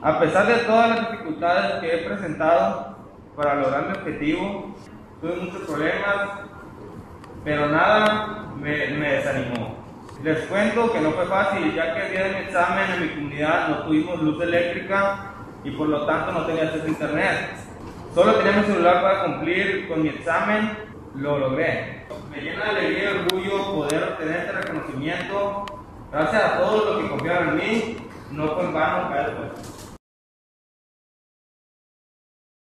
A pesar de todas las dificultades que he presentado para lograr mi objetivo, tuve muchos problemas, pero nada me desanimó. Les cuento que no fue fácil, ya que el día de mi examen en mi comunidad no tuvimos luz eléctrica y por lo tanto no tenía acceso a internet. Solo tenía mi celular para cumplir con mi examen, lo logré. Me llena de alegría y orgullo poder obtener este reconocimiento gracias a todos los que confiaron en mí, no fue en vano, pero